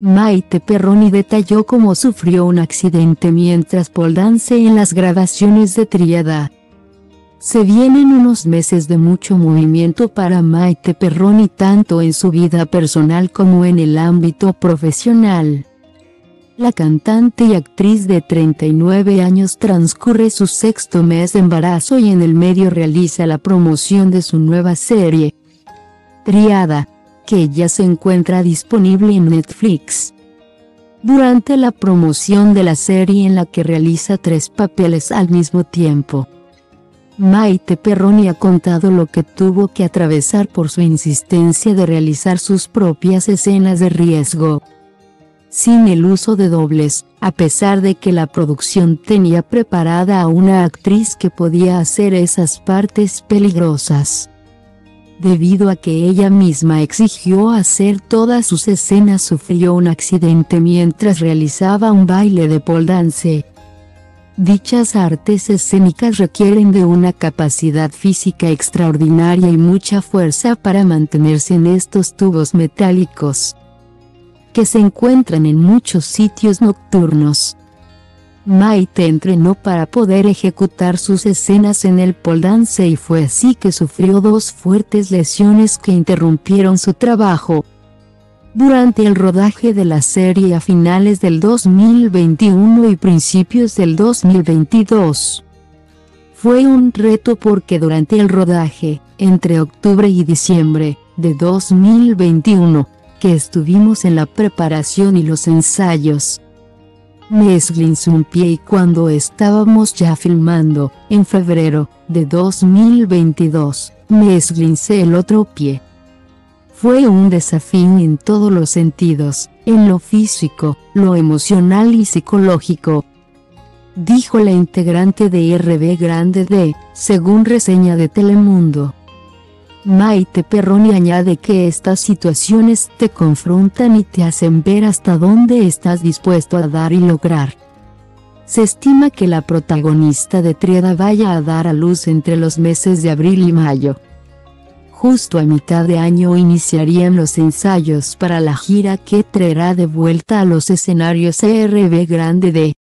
Maite Perroni detalló cómo sufrió un accidente mientras pole dance en las grabaciones de Tríada. Se vienen unos meses de mucho movimiento para Maite Perroni tanto en su vida personal como en el ámbito profesional. La cantante y actriz de 39 años transcurre su sexto mes de embarazo y en el medio realiza la promoción de su nueva serie, Tríada, que ya se encuentra disponible en Netflix. Durante la promoción de la serie, en la que realiza 3 papeles al mismo tiempo, Maite Perroni ha contado lo que tuvo que atravesar por su insistencia de realizar sus propias escenas de riesgo, sin el uso de dobles, a pesar de que la producción tenía preparada a una actriz que podía hacer esas partes peligrosas, debido a que ella misma exigió hacer todas sus escenas. Sufrió un accidente mientras realizaba un baile de pole dance. Dichas artes escénicas requieren de una capacidad física extraordinaria y mucha fuerza para mantenerse en estos tubos metálicos, que se encuentran en muchos sitios nocturnos. Maite entrenó para poder ejecutar sus escenas en el pole dance y fue así que sufrió 2 fuertes lesiones que interrumpieron su trabajo. Durante el rodaje de la serie a finales del 2021 y principios del 2022, fue un reto porque durante el rodaje, entre octubre y diciembre de 2021, que estuvimos en la preparación y los ensayos, me esguinzó un pie, y cuando estábamos ya filmando, en febrero de 2022, me esguincé el otro pie. Fue un desafío en todos los sentidos, en lo físico, lo emocional y psicológico, dijo la integrante de R&B Grande D, según reseña de Telemundo. Maite Perroni añade que estas situaciones te confrontan y te hacen ver hasta dónde estás dispuesto a dar y lograr. Se estima que la protagonista de Tríada vaya a dar a luz entre los meses de abril y mayo. Justo a mitad de año iniciarían los ensayos para la gira que traerá de vuelta a los escenarios R&B Grande D.